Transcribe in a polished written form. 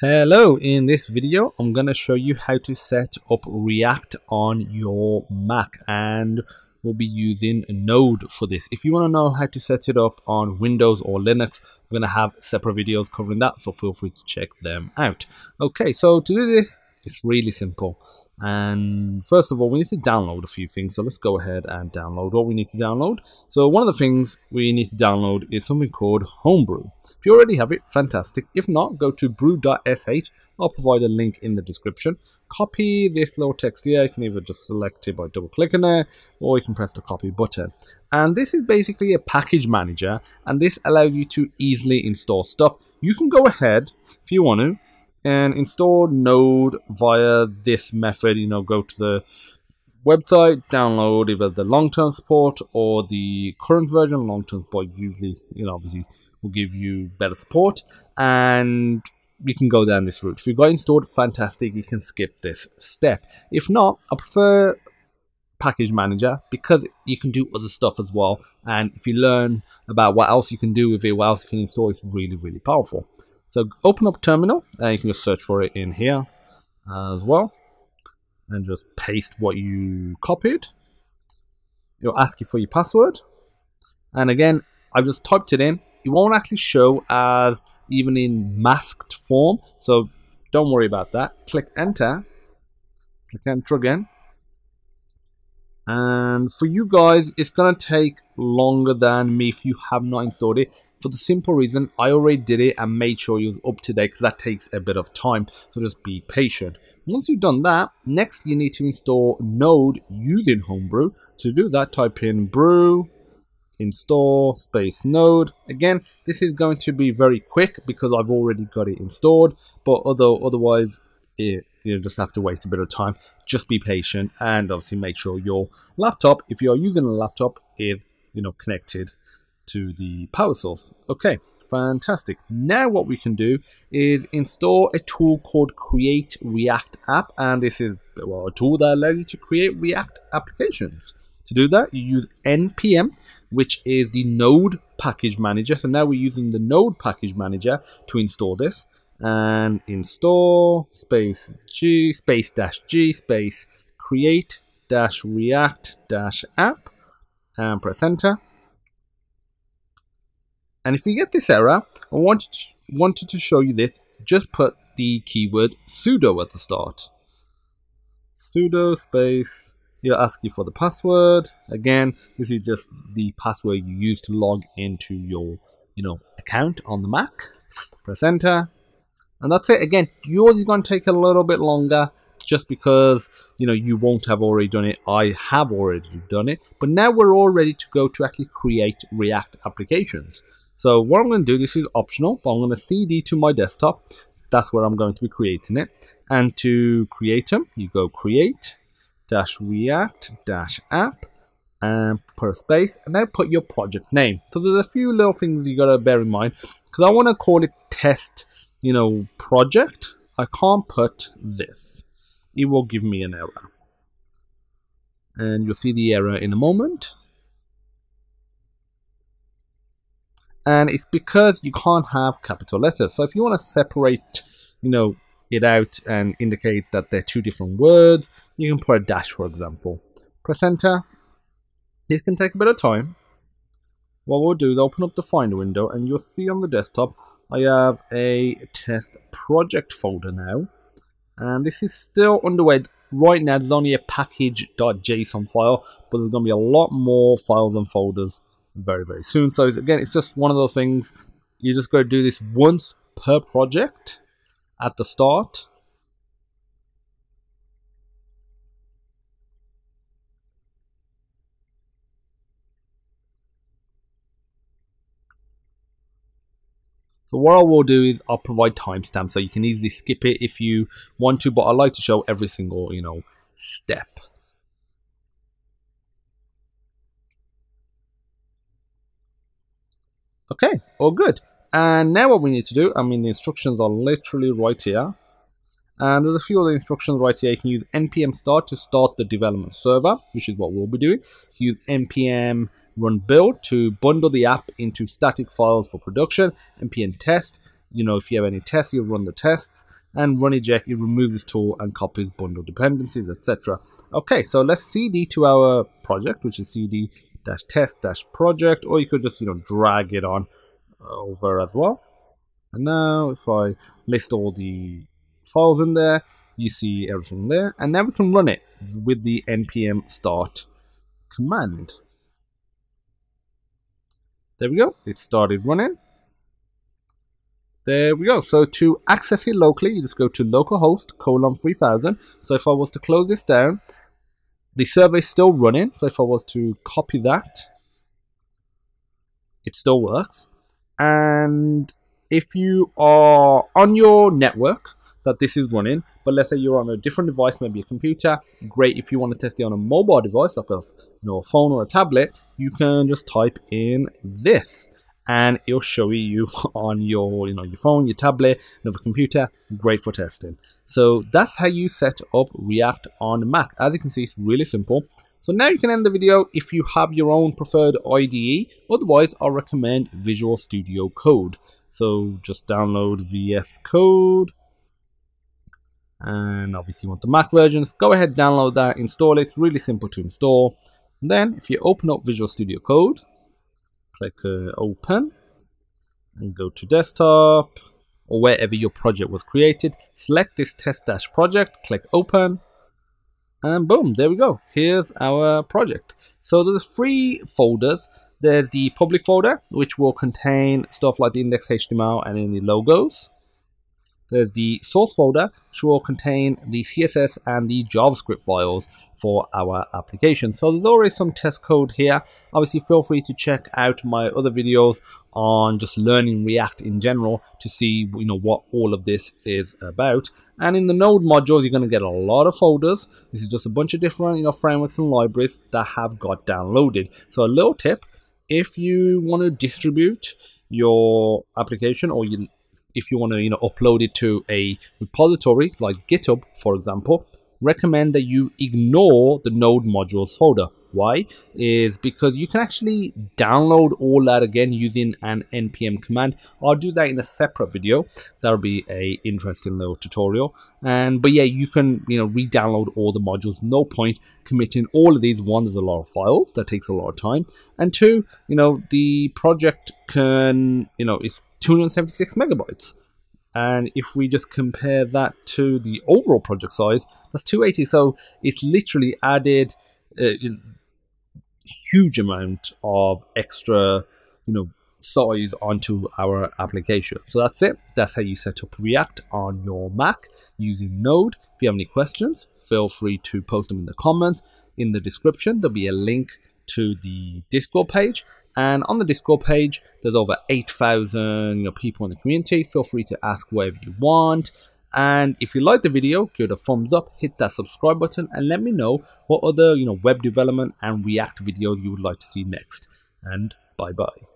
Hello, in this video I'm going to show you how to set up React on your Mac, and we'll be using Node for this. If you want to know how to set it up on Windows or Linux, we're going to have separate videos covering that, so feel free to check them out. Okay, so to do this, it's really simple. And first of all, we need to download a few things, so let's go ahead and download what we need to download. So one of the things we need to download is something called Homebrew. If you already have it, fantastic. If not, go to brew.sh. I'll provide a link in the description. Copy this little text here. You can either just select it by double clicking there, or you can press the copy button. And this is basically a package manager, and this allows you to easily install stuff. You can go ahead if you want to and install Node via this method. You know, go to the website, download either the long-term support or the current version. Long-term support usually, you know, obviously will give you better support, and you can go down this route. If you've got installed, fantastic, you can skip this step. If not, I prefer package manager because you can do other stuff as well, and if you learn about what else you can do with it, what else you can install, it's really, really powerful. So open up terminal, and you can just search for it in here as well, and just paste what you copied. It'll ask you for your password, and again, I've just typed it in. It won't actually show as even in masked form, so don't worry about that. Click enter again. And for you guys, it's gonna take longer than me if you have not installed it, for the simple reason I already did it and made sure you was up to date, because that takes a bit of time, so just be patient. Once you've done that, next you need to install Node using Homebrew. To do that, type in brew install space Node. Again, this is going to be very quick because I've already got it installed, but otherwise you just have to wait a bit of time. Just be patient, and obviously make sure your laptop, if you're using a laptop, is, you know, connected to the power source. Okay, fantastic. Now what we can do is install a tool called Create React App, and this is, well, a tool that allows you to create React applications. To do that, you use NPM, which is the Node package manager. So now we're using the Node package manager to install this, and install space g space dash g space create dash react dash app, and press enter. And if you get this error, I wanted to show you this. Just put the keyword sudo at the start. Sudo space, it'll ask you for the password. Again, this is just the password you use to log into your, you know, account on the Mac. Press enter, and that's it. Again, yours is going to take a little bit longer, just because, you know, you won't have already done it. I have already done it, but now we're all ready to go to actually create React applications. So what I'm going to do, this is optional, but I'm going to CD to my desktop. That's where I'm going to be creating it. And to create them, you go create dash react dash app and put a space, and now put your project name. So there's a few little things you got to bear in mind, because I want to call it test, you know, project. I can't put this. It will give me an error, and you'll see the error in a moment. And it's because you can't have capital letters. So if you want to separate, you know, it out and indicate that they're two different words, you can put a dash, for example. Press enter. This can take a bit of time. What we'll do is open up the Finder window, and you'll see on the desktop I have a test project folder now. And this is still underway. Right now, there's only a package.json file, but there's going to be a lot more files and folders very, very soon. So again, it's just one of those things. You just got to do this once per project at the start. So what I will do is I'll provide timestamps so you can easily skip it if you want to, but I like to show every single, you know, step. Okay, all good. And now what we need to do, I mean, the instructions are literally right here. And there's a few other instructions right here. You can use npm start to start the development server, which is what we'll be doing. Use npm run build to bundle the app into static files for production, npm test, you know, if you have any tests, you run the tests, and run eject, it removes tool and copies bundle dependencies, etc. Okay, so let's cd to our project, which is cd-test-project, or you could just, you know, drag it on over as well. And now if I list all the files in there, you see everything there. And now we can run it with the npm start command. There we go, it started running. There we go. So to access it locally, you just go to localhost /3000. So if I was to close this down, the server is still running. So if I was to copy that, it still works. And if you are on your network that this is running, but let's say you're on a different device, maybe a computer, great. If you want to test it on a mobile device, like a phone or a tablet, you can just type in this, and it'll show you on your, your phone, your tablet, another computer, great for testing. So that's how you set up React on Mac. As you can see, it's really simple. So now you can end the video if you have your own preferred IDE. Otherwise, I'll recommend Visual Studio Code. So just download VS Code. And obviously you want the Mac versions. Go ahead, download that, install it. It's really simple to install. And then if you open up Visual Studio Code, click open and go to desktop or wherever your project was created. Select this test-project, click open, and boom, there we go. Here's our project. So there's three folders. There's the public folder, which will contain stuff like the index.html and any logos. There's the source folder, which will contain the CSS and the JavaScript files for our application. So there's already some test code here. Obviously, feel free to check out my other videos on just learning React in general to see, what all of this is about. And in the Node modules, you're going to get a lot of folders. This is just a bunch of different, frameworks and libraries that have got downloaded. So a little tip, if you want to distribute your application, or if you want to upload it to a repository like GitHub, for example, recommend that you ignore the Node modules folder. Why? Is because you can actually download all that again using an NPM command. I'll do that in a separate video. That'll be an interesting little tutorial. But yeah, you can re-download all the modules. No point committing all of these. One, there's a lot of files. That takes a lot of time. And two, the project can, it's 276 megabytes. And if we just compare that to the overall project size, that's 280. So it's literally added a huge amount of extra, size onto our application. So that's it. That's how you set up React on your Mac using Node. If you have any questions, feel free to post them in the comments. In the description, there'll be a link to the Discord page. And on the Discord page, there's over 8,000 people in the community. Feel free to ask whatever you want. And if you like the video, give it a thumbs up, hit that subscribe button, and let me know what other web development and React videos you would like to see next. And bye-bye.